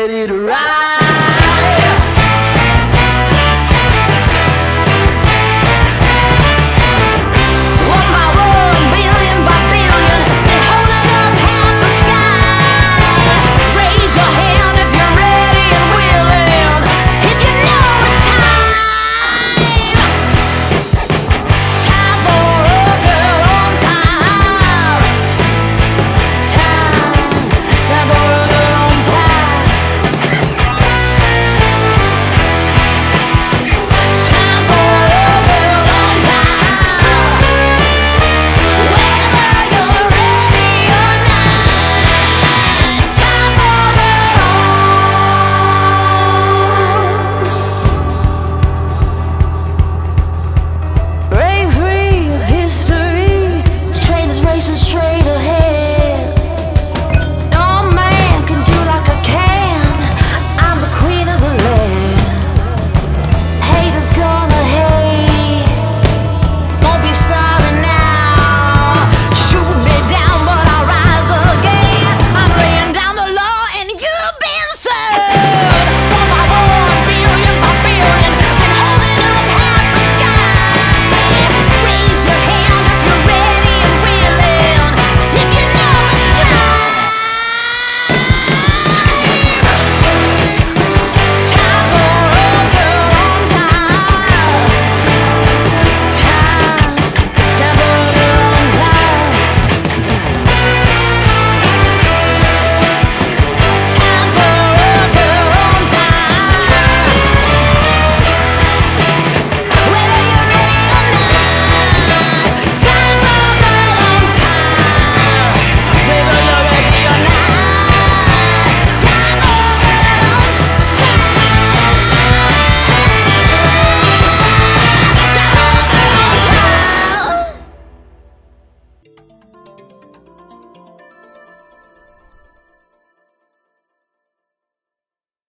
ready to ride.